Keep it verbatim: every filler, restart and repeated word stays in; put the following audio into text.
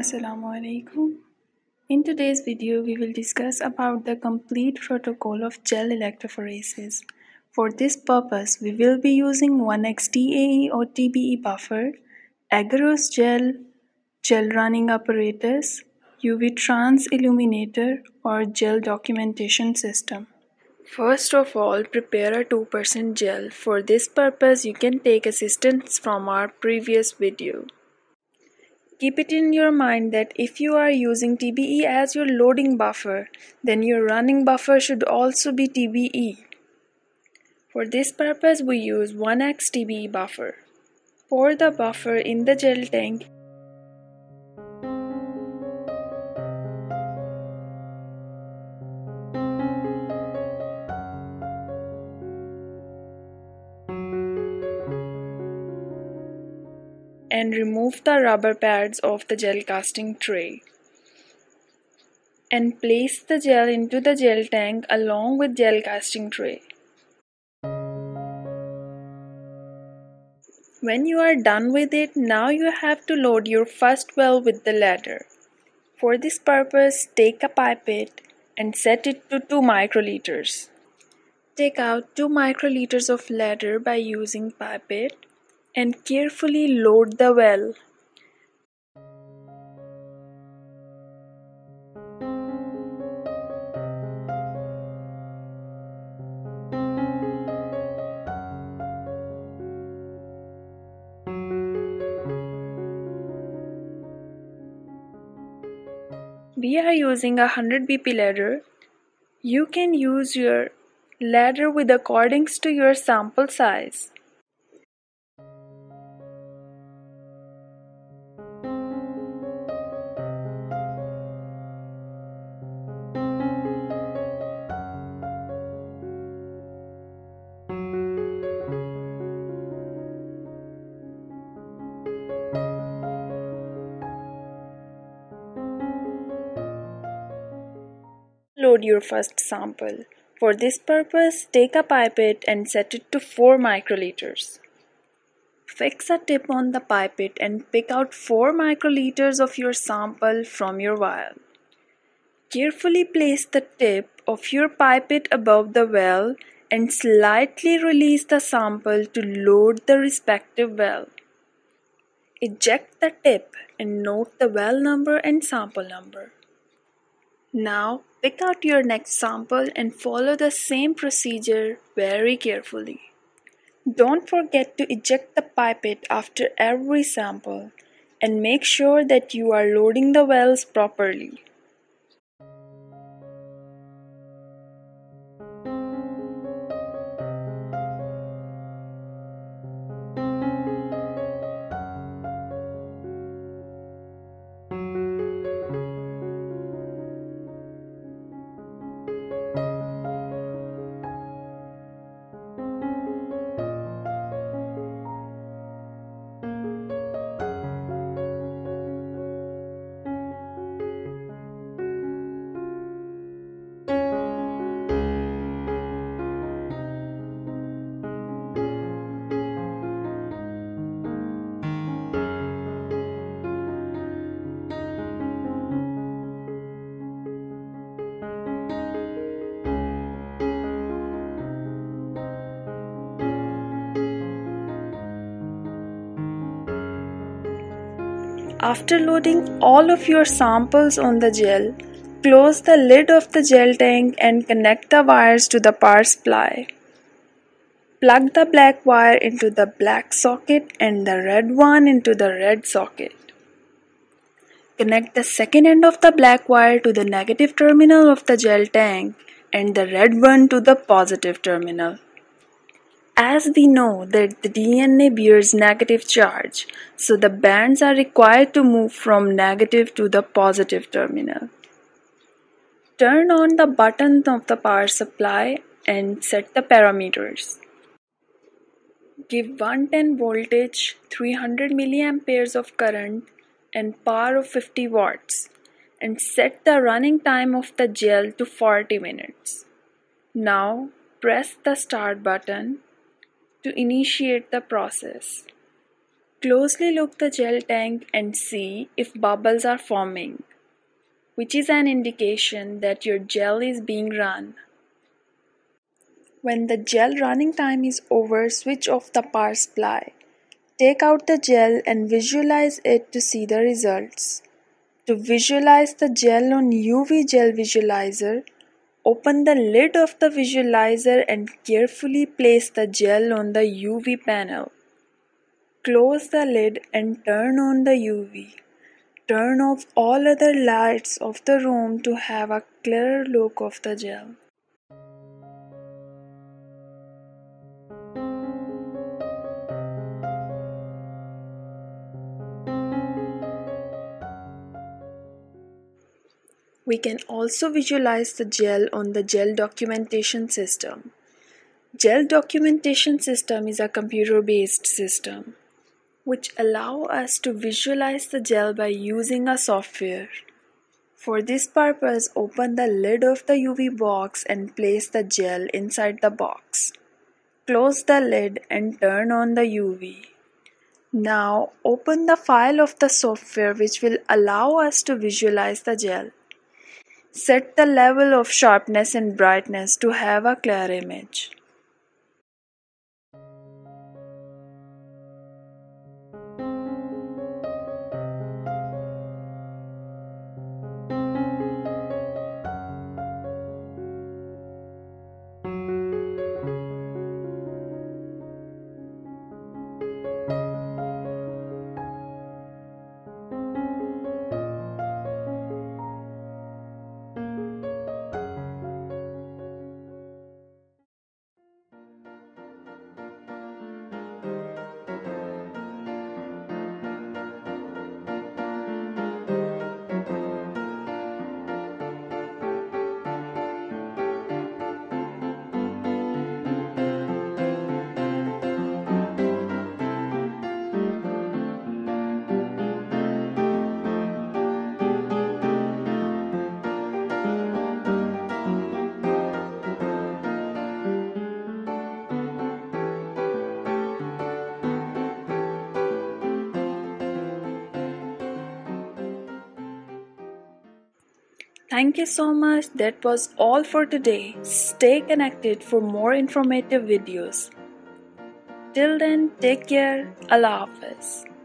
Assalamualaikum. In today's video, we will discuss about the complete protocol of gel electrophoresis. For this purpose, we will be using one X T A E or T B E buffer, agarose gel, gel running apparatus, U V trans illuminator or gel documentation system. First of all, prepare a two percent gel. For this purpose, you can take assistance from our previous video. Keep it in your mind that if you are using T B E as your loading buffer, then your running buffer should also be T B E. For this purpose, we use one X T B E buffer. Pour the buffer in the gel tank. And remove the rubber pads of the gel casting tray and place the gel into the gel tank along with gel casting tray. When you are done with it, now you have to load your first well with the ladder. For this purpose, take a pipette and set it to two microliters. Take out two microliters of ladder by using pipette and carefully load the well. We are using a one hundred B P ladder. You can use your ladder with according to your sample size. Load your first sample. For this purpose, take a pipette and set it to four microliters. Fix a tip on the pipette and pick out four microliters of your sample from your vial. Carefully place the tip of your pipette above the well and slightly release the sample to load the respective well. Eject the tip and note the well number and sample number. Now, pick out your next sample and follow the same procedure very carefully. Don't forget to eject the pipette after every sample and make sure that you are loading the wells properly. After loading all of your samples on the gel, close the lid of the gel tank and connect the wires to the power supply. Plug the black wire into the black socket and the red one into the red socket. Connect the second end of the black wire to the negative terminal of the gel tank and the red one to the positive terminal. As we know that the D N A bears negative charge, so the bands are required to move from negative to the positive terminal. Turn on the button of the power supply and set the parameters. Give one ten voltage, three hundred milliamperes of current and power of fifty watts and set the running time of the gel to forty minutes. Now press the start button to initiate the process. Closely look the gel tank and see if bubbles are forming, which is an indication that your gel is being run. When the gel running time is over, switch off the power supply. Take out the gel and visualize it to see the results. To visualize the gel on U V gel visualizer, open the lid of the visualizer and carefully place the gel on the U V panel. Close the lid and turn on the U V. Turn off all other lights of the room to have a clearer look of the gel. We can also visualize the gel on the gel documentation system. Gel documentation system is a computer-based system which allow us to visualize the gel by using a software. For this purpose, open the lid of the U V box and place the gel inside the box. Close the lid and turn on the U V. Now, open the file of the software which will allow us to visualize the gel. Set the level of sharpness and brightness to have a clear image. Thank you so much. That was all for today. Stay connected for more informative videos. Till then, take care. Allah Hafiz.